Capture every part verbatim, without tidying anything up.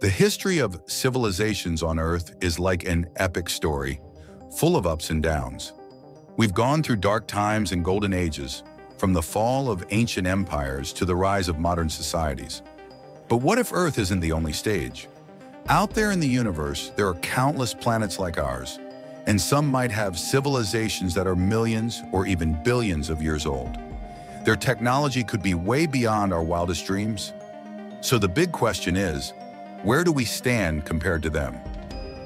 The history of civilizations on Earth is like an epic story, full of ups and downs. We've gone through dark times and golden ages, from the fall of ancient empires to the rise of modern societies. But what if Earth isn't the only stage? Out there in the universe, there are countless planets like ours, and some might have civilizations that are millions or even billions of years old. Their technology could be way beyond our wildest dreams. So the big question is, where do we stand compared to them?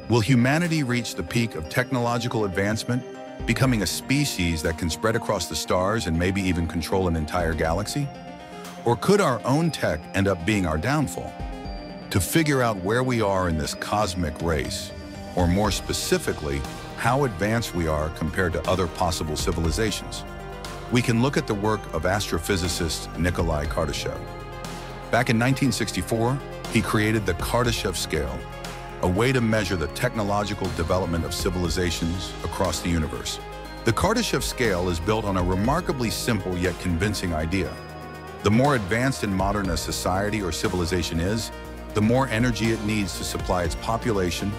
Will humanity reach the peak of technological advancement, becoming a species that can spread across the stars and maybe even control an entire galaxy? Or could our own tech end up being our downfall? To figure out where we are in this cosmic race, or more specifically, how advanced we are compared to other possible civilizations, we can look at the work of astrophysicist Nikolai Kardashev. Back in nineteen sixty-four, he created the Kardashev Scale, a way to measure the technological development of civilizations across the universe. The Kardashev Scale is built on a remarkably simple yet convincing idea. The more advanced and modern a society or civilization is, the more energy it needs to supply its population,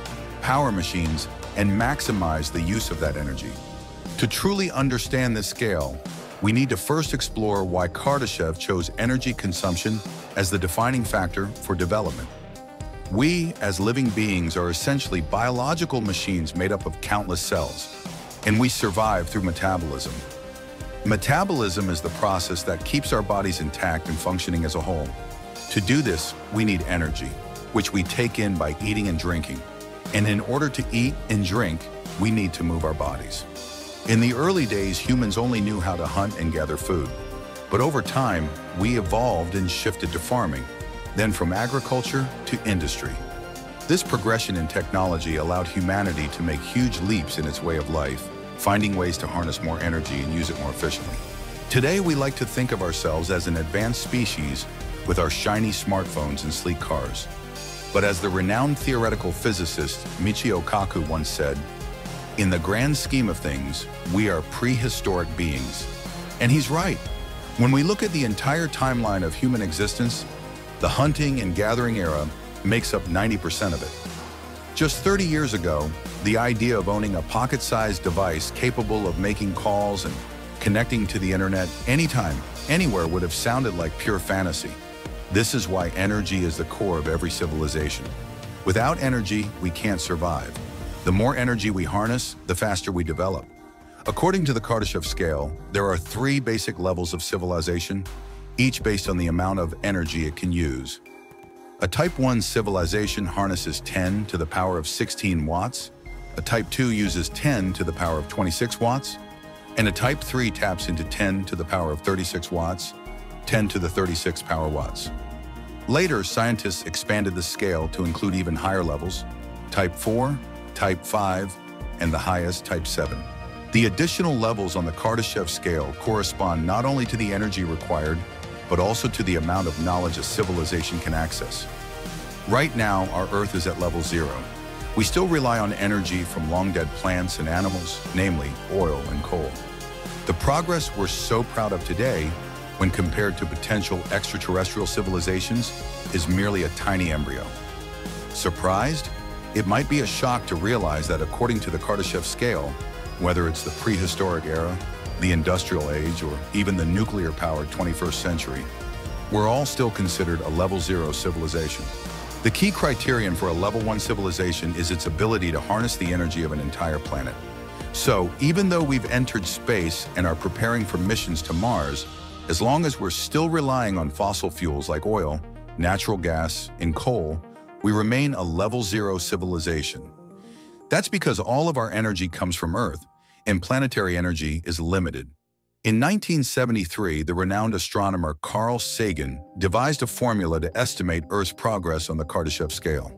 power machines, and maximize the use of that energy. To truly understand this scale, we need to first explore why Kardashev chose energy consumption as the defining factor for development. We, as living beings, are essentially biological machines made up of countless cells, and we survive through metabolism. Metabolism is the process that keeps our bodies intact and functioning as a whole. To do this, we need energy, which we take in by eating and drinking. And in order to eat and drink, we need to move our bodies. In the early days, humans only knew how to hunt and gather food. But over time, we evolved and shifted to farming, then from agriculture to industry. This progression in technology allowed humanity to make huge leaps in its way of life, finding ways to harness more energy and use it more efficiently. Today, we like to think of ourselves as an advanced species with our shiny smartphones and sleek cars. But as the renowned theoretical physicist Michio Kaku once said, "In the grand scheme of things, we are prehistoric beings." And he's right. When we look at the entire timeline of human existence, the hunting and gathering era makes up ninety percent of it. Just thirty years ago, the idea of owning a pocket-sized device capable of making calls and connecting to the internet anytime, anywhere would have sounded like pure fantasy. This is why energy is the core of every civilization. Without energy, we can't survive. The more energy we harness, the faster we develop. According to the Kardashev Scale, there are three basic levels of civilization, each based on the amount of energy it can use. A type one civilization harnesses ten to the power of sixteen watts, a type two uses ten to the power of twenty-six watts, and a type three taps into ten to the power of thirty-six watts, ten to the thirty-six power watts. Later, scientists expanded the scale to include even higher levels, type four, type five, and the highest, type seven. The additional levels on the Kardashev Scale correspond not only to the energy required, but also to the amount of knowledge a civilization can access. Right now, our Earth is at level zero. We still rely on energy from long-dead plants and animals, namely oil and coal. The progress we're so proud of today, when compared to potential extraterrestrial civilizations, is merely a tiny embryo. Surprised? It might be a shock to realize that according to the Kardashev Scale, whether it's the prehistoric era, the industrial age, or even the nuclear-powered twenty-first century, we're all still considered a level zero civilization. The key criterion for a level one civilization is its ability to harness the energy of an entire planet. So, even though we've entered space and are preparing for missions to Mars, as long as we're still relying on fossil fuels like oil, natural gas, and coal, we remain a level zero civilization. That's because all of our energy comes from Earth, and planetary energy is limited. In nineteen seventy-three, the renowned astronomer Carl Sagan devised a formula to estimate Earth's progress on the Kardashev Scale.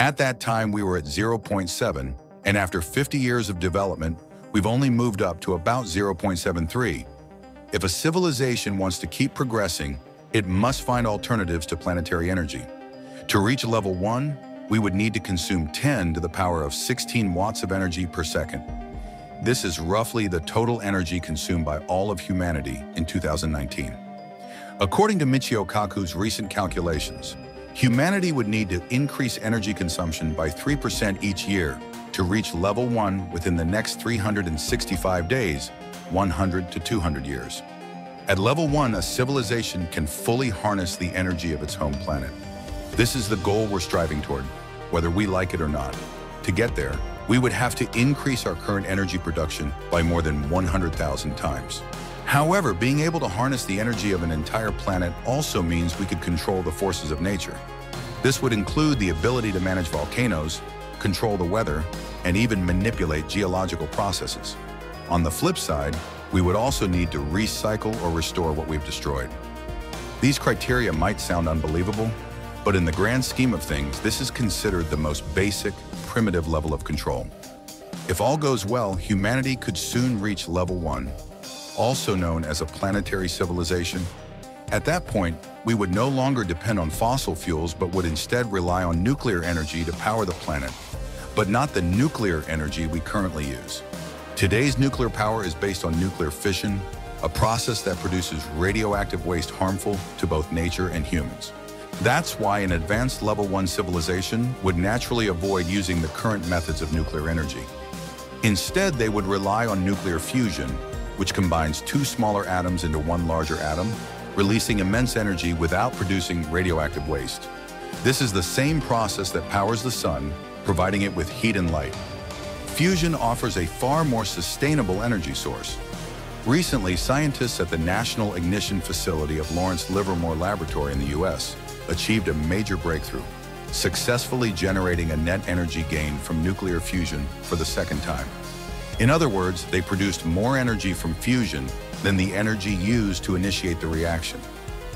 At that time, we were at zero point seven, and after fifty years of development, we've only moved up to about zero point seven three. If a civilization wants to keep progressing, it must find alternatives to planetary energy. To reach level one, we would need to consume ten to the power of sixteen watts of energy per second. This is roughly the total energy consumed by all of humanity in two thousand nineteen. According to Michio Kaku's recent calculations, Humanity would need to increase energy consumption by three percent each year to reach level one within the next three hundred sixty-five days, one hundred to two hundred years. At level one, a civilization can fully harness the energy of its home planet. This is the goal we're striving toward, whether we like it or not. To get there, we would have to increase our current energy production by more than one hundred thousand times. However, being able to harness the energy of an entire planet also means we could control the forces of nature. This would include the ability to manage volcanoes, control the weather, and even manipulate geological processes. On the flip side, we would also need to recycle or restore what we've destroyed. These criteria might sound unbelievable, but in the grand scheme of things, this is considered the most basic, primitive level of control. If all goes well, humanity could soon reach level one, also known as a planetary civilization. At that point, we would no longer depend on fossil fuels, but would instead rely on nuclear energy to power the planet, but not the nuclear energy we currently use. Today's nuclear power is based on nuclear fission, a process that produces radioactive waste harmful to both nature and humans. That's why an advanced level one civilization would naturally avoid using the current methods of nuclear energy. Instead, they would rely on nuclear fusion, which combines two smaller atoms into one larger atom, releasing immense energy without producing radioactive waste. This is the same process that powers the sun, providing it with heat and light. Fusion offers a far more sustainable energy source. Recently, scientists at the National Ignition Facility of Lawrence Livermore Laboratory in the U S achieved a major breakthrough, successfully generating a net energy gain from nuclear fusion for the second time. In other words, they produced more energy from fusion than the energy used to initiate the reaction.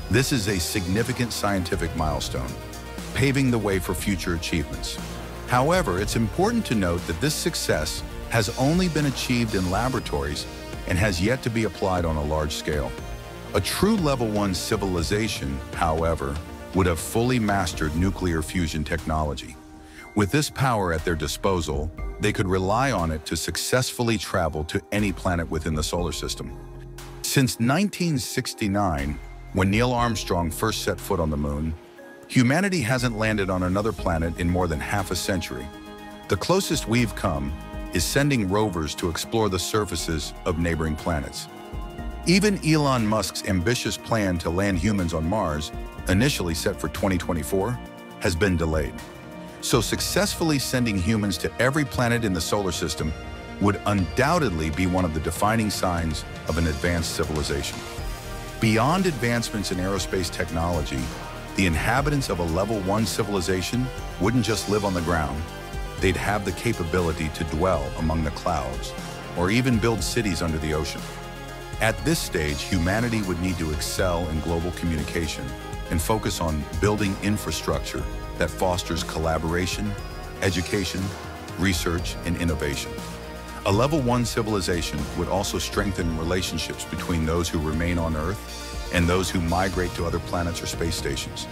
This is a significant scientific milestone, paving the way for future achievements. However, it's important to note that this success has only been achieved in laboratories and has yet to be applied on a large scale. A true level one civilization, however, would have fully mastered nuclear fusion technology. With this power at their disposal, they could rely on it to successfully travel to any planet within the solar system. Since nineteen sixty-nine, when Neil Armstrong first set foot on the moon, humanity hasn't landed on another planet in more than half a century. The closest we've come is sending rovers to explore the surfaces of neighboring planets. Even Elon Musk's ambitious plan to land humans on Mars, initially set for twenty twenty-four, has been delayed. So successfully sending humans to every planet in the solar system would undoubtedly be one of the defining signs of an advanced civilization. Beyond advancements in aerospace technology, the inhabitants of a level one civilization wouldn't just live on the ground. They'd have the capability to dwell among the clouds or even build cities under the ocean. At this stage, humanity would need to excel in global communication and focus on building infrastructure that fosters collaboration, education, research, and innovation. A level one civilization would also strengthen relationships between those who remain on Earth and those who migrate to other planets or space stations,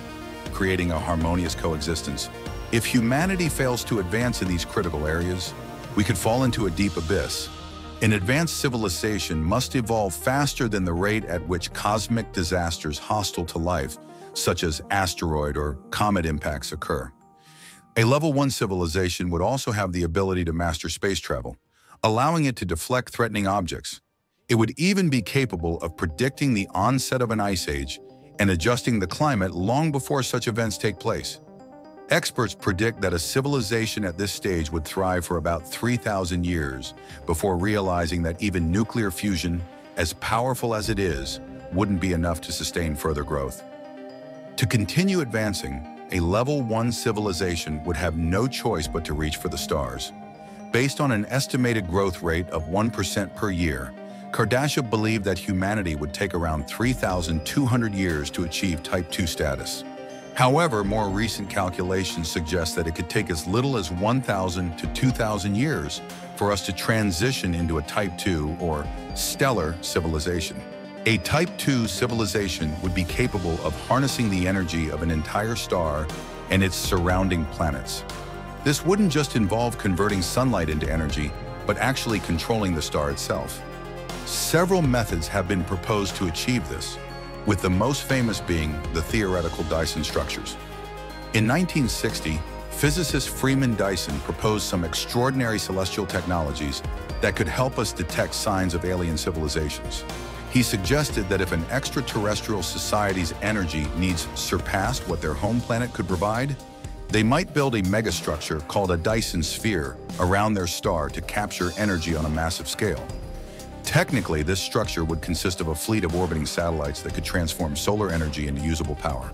creating a harmonious coexistence. If humanity fails to advance in these critical areas, we could fall into a deep abyss. An advanced civilization must evolve faster than the rate at which cosmic disasters hostile to life, such as asteroid or comet impacts, occur. A level one civilization would also have the ability to master space travel, allowing it to deflect threatening objects. It would even be capable of predicting the onset of an ice age and adjusting the climate long before such events take place. Experts predict that a civilization at this stage would thrive for about three thousand years before realizing that even nuclear fusion, as powerful as it is, wouldn't be enough to sustain further growth. To continue advancing, a level one civilization would have no choice but to reach for the stars. Based on an estimated growth rate of one percent per year, Kardashev believed that humanity would take around three thousand two hundred years to achieve type two status. However, more recent calculations suggest that it could take as little as one thousand to two thousand years for us to transition into a type two or stellar civilization. A type two civilization would be capable of harnessing the energy of an entire star and its surrounding planets. This wouldn't just involve converting sunlight into energy, but actually controlling the star itself. Several methods have been proposed to achieve this, with the most famous being the theoretical Dyson structures. In nineteen sixty, physicist Freeman Dyson proposed some extraordinary celestial technologies that could help us detect signs of alien civilizations. He suggested that if an extraterrestrial society's energy needs surpassed what their home planet could provide, they might build a megastructure called a Dyson sphere around their star to capture energy on a massive scale. Technically, this structure would consist of a fleet of orbiting satellites that could transform solar energy into usable power.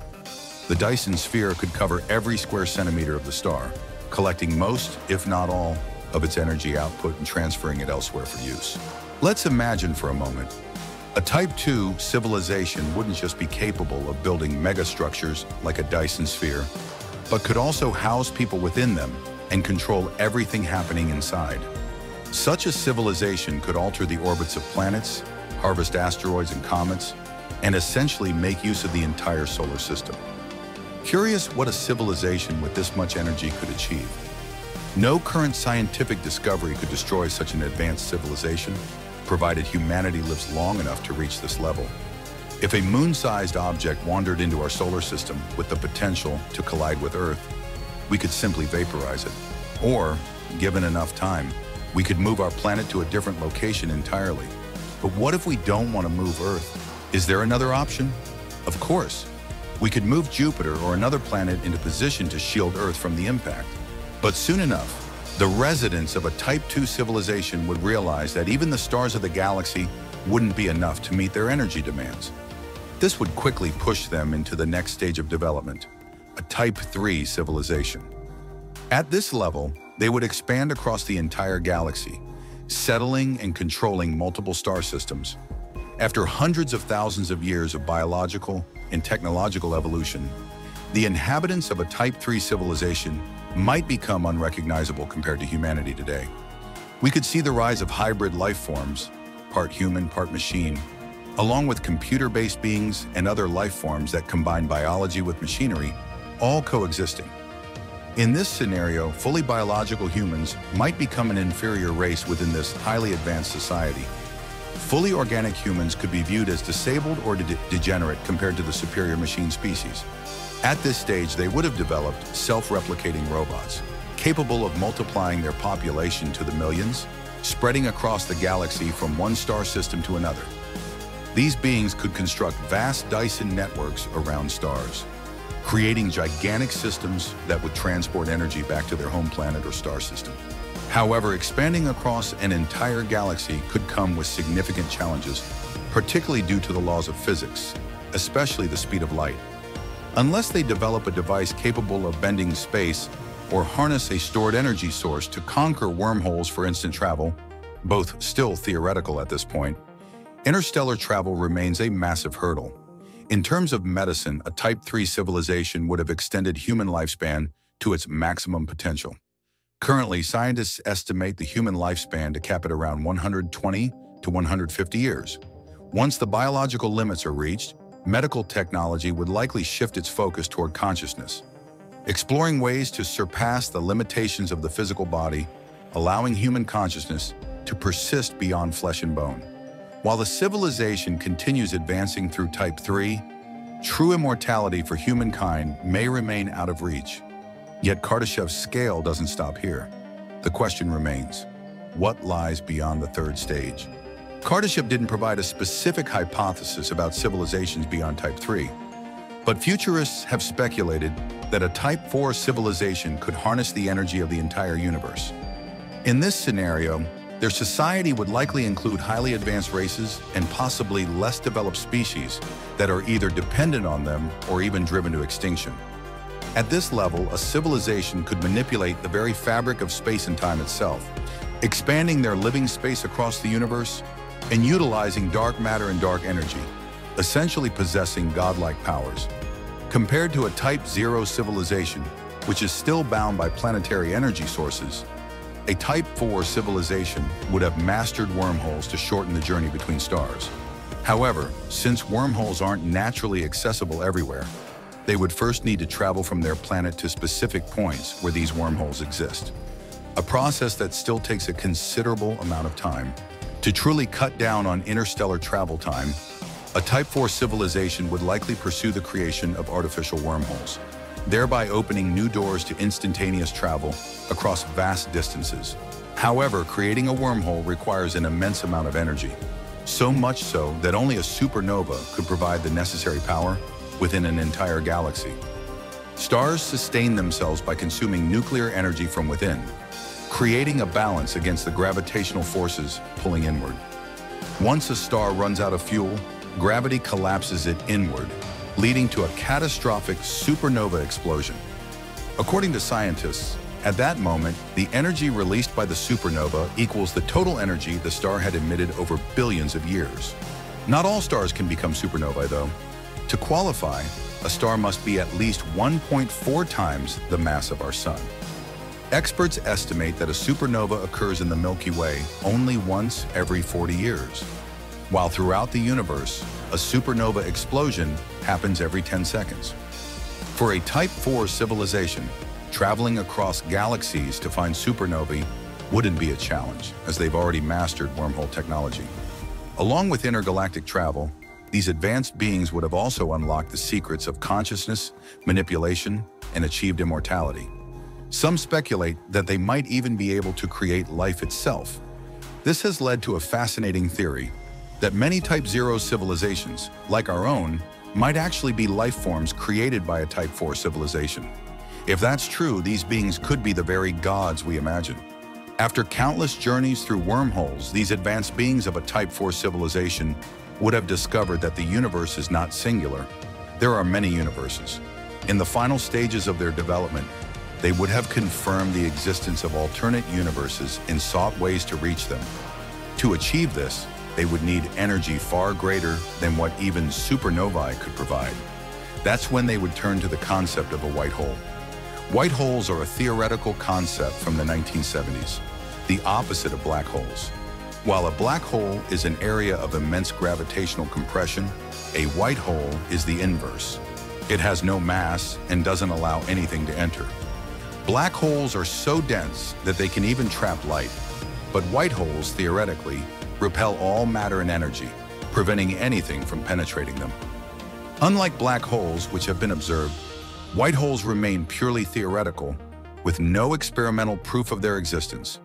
The Dyson sphere could cover every square centimeter of the star, collecting most, if not all, of its energy output and transferring it elsewhere for use. Let's imagine for a moment, a Type two civilization wouldn't just be capable of building megastructures like a Dyson sphere, but could also house people within them and control everything happening inside. Such a civilization could alter the orbits of planets, harvest asteroids and comets, and essentially make use of the entire solar system. Curious what a civilization with this much energy could achieve. No current scientific discovery could destroy such an advanced civilization, provided humanity lives long enough to reach this level. If a moon-sized object wandered into our solar system with the potential to collide with Earth, we could simply vaporize it. Or, given enough time, we could move our planet to a different location entirely. But what if we don't want to move Earth? Is there another option? Of course. We could move Jupiter or another planet into position to shield Earth from the impact. But soon enough, the residents of a Type two civilization would realize that even the stars of the galaxy wouldn't be enough to meet their energy demands. This would quickly push them into the next stage of development, a Type three civilization. At this level, they would expand across the entire galaxy, settling and controlling multiple star systems. After hundreds of thousands of years of biological and technological evolution, the inhabitants of a Type three civilization might become unrecognizable compared to humanity today. We could see the rise of hybrid life forms, part human, part machine, along with computer-based beings and other life forms that combine biology with machinery, all coexisting. In this scenario, fully biological humans might become an inferior race within this highly advanced society. Fully organic humans could be viewed as disabled or de- degenerate compared to the superior machine species. At this stage, they would have developed self-replicating robots, capable of multiplying their population to the millions, spreading across the galaxy from one star system to another. These beings could construct vast Dyson networks around stars, creating gigantic systems that would transport energy back to their home planet or star system. However, expanding across an entire galaxy could come with significant challenges, particularly due to the laws of physics, especially the speed of light. Unless they develop a device capable of bending space or harness a stored energy source to conquer wormholes for instant travel, both still theoretical at this point, interstellar travel remains a massive hurdle. In terms of medicine, a Type three civilization would have extended human lifespan to its maximum potential. Currently, scientists estimate the human lifespan to cap at around one hundred twenty to one hundred fifty years. Once the biological limits are reached, medical technology would likely shift its focus toward consciousness, exploring ways to surpass the limitations of the physical body, allowing human consciousness to persist beyond flesh and bone. While the civilization continues advancing through Type three, true immortality for humankind may remain out of reach. Yet Kardashev's scale doesn't stop here. The question remains, what lies beyond the third stage? Kardashev didn't provide a specific hypothesis about civilizations beyond Type three, but futurists have speculated that a Type four civilization could harness the energy of the entire universe. In this scenario, their society would likely include highly advanced races and possibly less developed species that are either dependent on them or even driven to extinction. At this level, a civilization could manipulate the very fabric of space and time itself, expanding their living space across the universe and utilizing dark matter and dark energy, essentially possessing godlike powers. Compared to a Type zero civilization, which is still bound by planetary energy sources, a Type four civilization would have mastered wormholes to shorten the journey between stars. However, since wormholes aren't naturally accessible everywhere, they would first need to travel from their planet to specific points where these wormholes exist, a process that still takes a considerable amount of time. To truly cut down on interstellar travel time, a Type four civilization would likely pursue the creation of artificial wormholes, thereby opening new doors to instantaneous travel across vast distances. However, creating a wormhole requires an immense amount of energy, so much so that only a supernova could provide the necessary power within an entire galaxy. Stars sustain themselves by consuming nuclear energy from within, creating a balance against the gravitational forces pulling inward. Once a star runs out of fuel, gravity collapses it inward, leading to a catastrophic supernova explosion. According to scientists, at that moment, the energy released by the supernova equals the total energy the star had emitted over billions of years. Not all stars can become supernovae, though. To qualify, a star must be at least one point four times the mass of our Sun. Experts estimate that a supernova occurs in the Milky Way only once every forty years, while throughout the universe, a supernova explosion happens every ten seconds. For a Type four civilization, traveling across galaxies to find supernovae wouldn't be a challenge, as they've already mastered wormhole technology. Along with intergalactic travel, these advanced beings would have also unlocked the secrets of consciousness, manipulation, and achieved immortality. Some speculate that they might even be able to create life itself. This has led to a fascinating theory that many Type zero civilizations, like our own, might actually be life forms created by a Type four civilization. If that's true, these beings could be the very gods we imagine. After countless journeys through wormholes, these advanced beings of a Type four civilization would have discovered that the universe is not singular. There are many universes. In the final stages of their development, they would have confirmed the existence of alternate universes and sought ways to reach them. To achieve this, they would need energy far greater than what even supernovae could provide. That's when they would turn to the concept of a white hole. White holes are a theoretical concept from the nineteen seventies, the opposite of black holes. While a black hole is an area of immense gravitational compression, a white hole is the inverse. It has no mass and doesn't allow anything to enter. Black holes are so dense that they can even trap light, but white holes, theoretically, repel all matter and energy, preventing anything from penetrating them. Unlike black holes, which have been observed, white holes remain purely theoretical, with no experimental proof of their existence.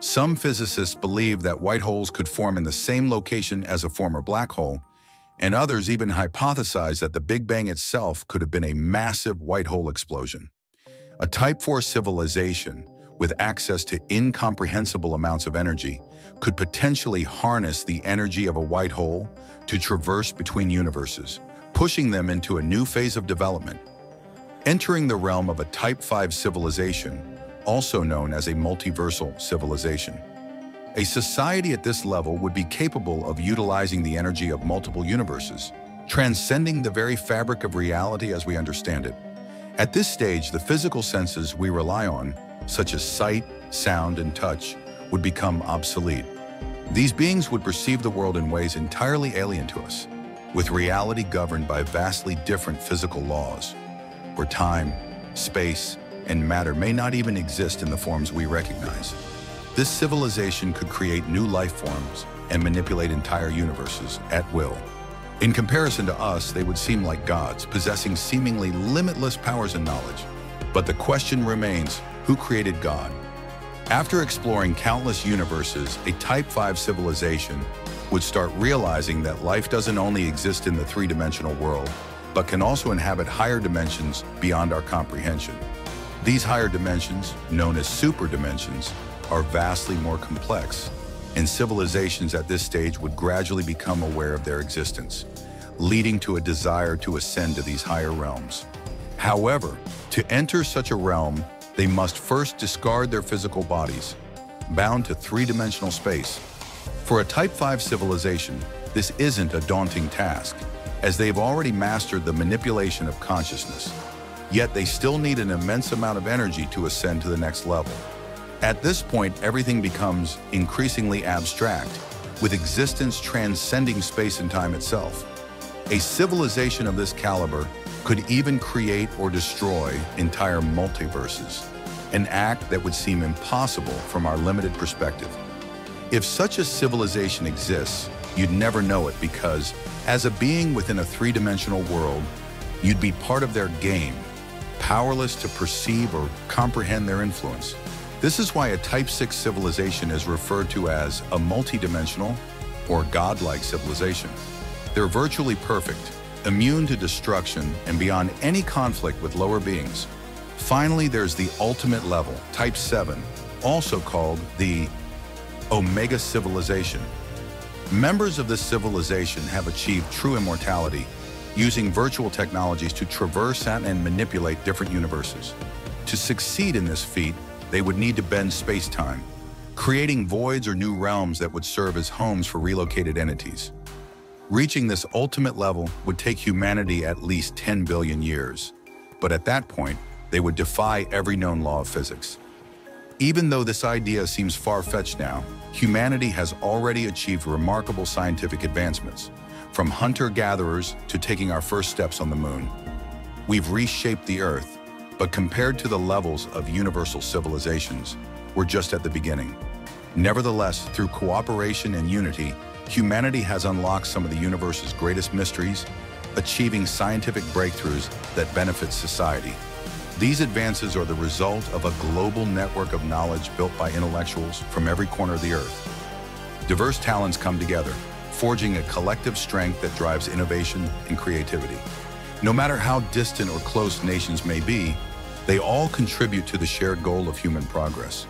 Some physicists believe that white holes could form in the same location as a former black hole, and others even hypothesize that the Big Bang itself could have been a massive white hole explosion. A Type four civilization with access to incomprehensible amounts of energy could potentially harness the energy of a white hole to traverse between universes, pushing them into a new phase of development. Entering the realm of a Type five civilization, also known as a multiversal civilization. A society at this level would be capable of utilizing the energy of multiple universes, transcending the very fabric of reality as we understand it. At this stage, the physical senses we rely on, such as sight, sound, and touch, would become obsolete. These beings would perceive the world in ways entirely alien to us, with reality governed by vastly different physical laws, where time, space, and matter may not even exist in the forms we recognize. This civilization could create new life forms and manipulate entire universes at will. In comparison to us, they would seem like gods, possessing seemingly limitless powers and knowledge. But the question remains, who created God? After exploring countless universes, a Type five civilization would start realizing that life doesn't only exist in the three-dimensional world, but can also inhabit higher dimensions beyond our comprehension. These higher dimensions, known as superdimensions, are vastly more complex, and civilizations at this stage would gradually become aware of their existence, leading to a desire to ascend to these higher realms. However, to enter such a realm, they must first discard their physical bodies, bound to three-dimensional space. For a Type five civilization, this isn't a daunting task, as they've already mastered the manipulation of consciousness. Yet they still need an immense amount of energy to ascend to the next level. At this point, everything becomes increasingly abstract, with existence transcending space and time itself. A civilization of this caliber could even create or destroy entire multiverses, an act that would seem impossible from our limited perspective. If such a civilization exists, you'd never know it because, as a being within a three-dimensional world, you'd be part of their game, powerless to perceive or comprehend their influence. This is why a type six civilization is referred to as a multidimensional or godlike civilization. They're virtually perfect, immune to destruction and beyond any conflict with lower beings. Finally, there's the ultimate level, type seven, also called the Omega civilization. Members of this civilization have achieved true immortality using virtual technologies to traverse and manipulate different universes. To succeed in this feat, they would need to bend space-time, creating voids or new realms that would serve as homes for relocated entities. Reaching this ultimate level would take humanity at least ten billion years, but at that point, they would defy every known law of physics. Even though this idea seems far-fetched now, humanity has already achieved remarkable scientific advancements, from hunter-gatherers to taking our first steps on the moon. We've reshaped the Earth, but compared to the levels of universal civilizations, we're just at the beginning. Nevertheless, through cooperation and unity, humanity has unlocked some of the universe's greatest mysteries, achieving scientific breakthroughs that benefit society. These advances are the result of a global network of knowledge built by intellectuals from every corner of the Earth. Diverse talents come together, forging a collective strength that drives innovation and creativity. No matter how distant or close nations may be, they all contribute to the shared goal of human progress.